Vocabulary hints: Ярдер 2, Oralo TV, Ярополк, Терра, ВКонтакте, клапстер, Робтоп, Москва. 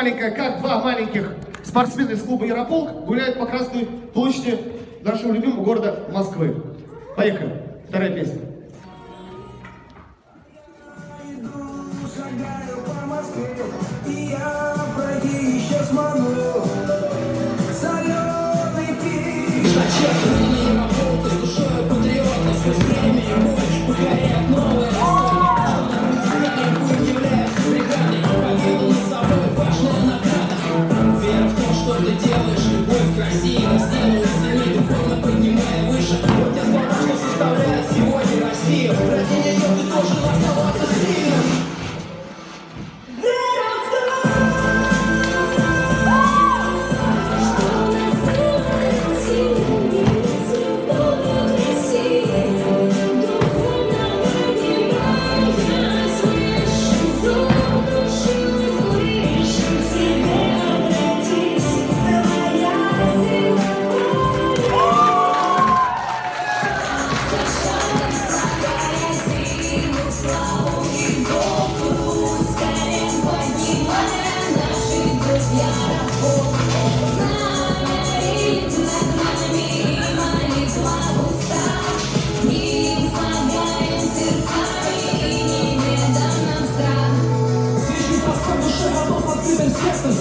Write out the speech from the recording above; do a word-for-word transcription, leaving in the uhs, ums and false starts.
маленькая, как два маленьких спортсмена из клуба «Ярополк» гуляют по Красной площади нашего любимого города Москвы. Поехали. Вторая песня. Yes,